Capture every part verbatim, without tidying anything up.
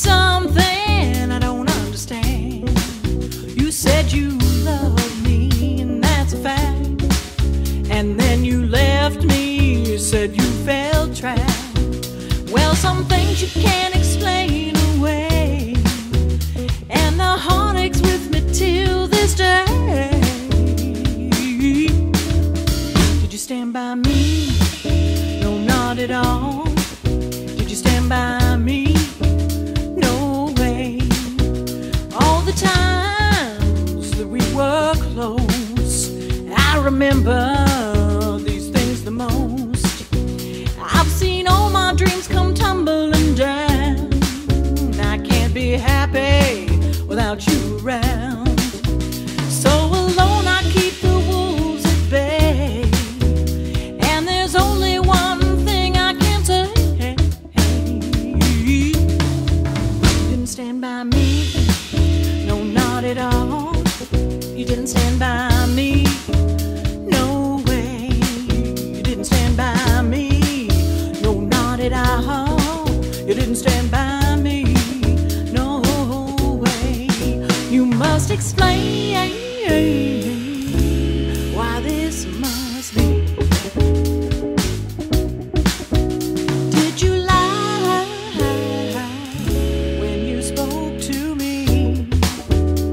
something I don't understand. You said you loved me, and that's a fact. And then you left me, you said you felt trapped. Well, some things you can't explain away, and the heart aches with me till this day. Did you stand by me? No, not at all. Did you stand by me? No way. All the times that we were close, I remember most. I've seen all my dreams come tumbling down. I can't be happy without you around. So alone I keep the wolves at bay, and there's only one thing I can say. You didn't stand by me. No, not at all. You didn't stand by me. You didn't stand by me, no way. You must explain why this must be. Did you lie when you spoke to me?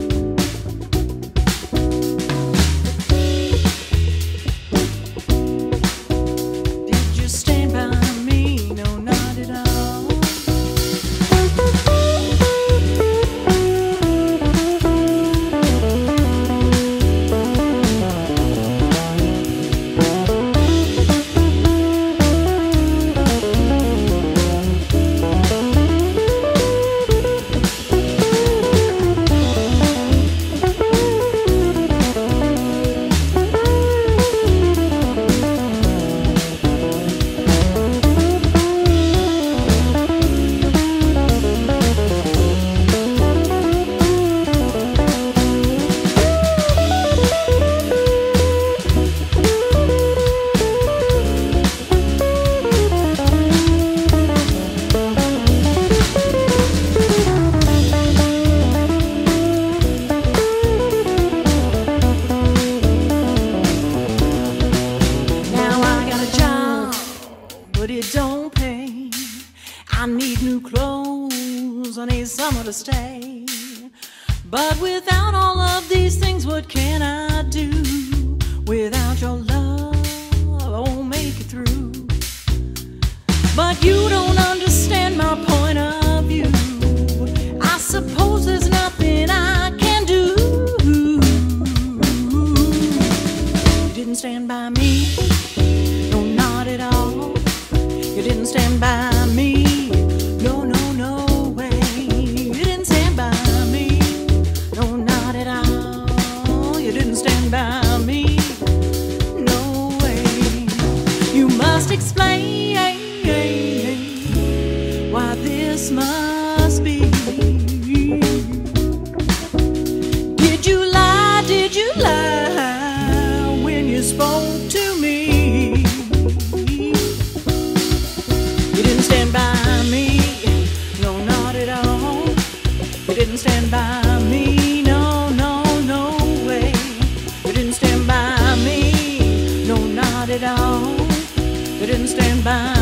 Did you stand by? I need new clothes, I need somewhere to stay. But without all of these things, what can I do? Without your love, I won't make it through. But you don't understand my point of view. I suppose there's nothing I can do. You didn't stand by me, no, not at all. You didn't stand by me. By me, no way. You must explain why this must be. Did you lie? Did you lie when you spoke to me? You didn't stand by me, no, not at all. You didn't stand by me. Didn't stand by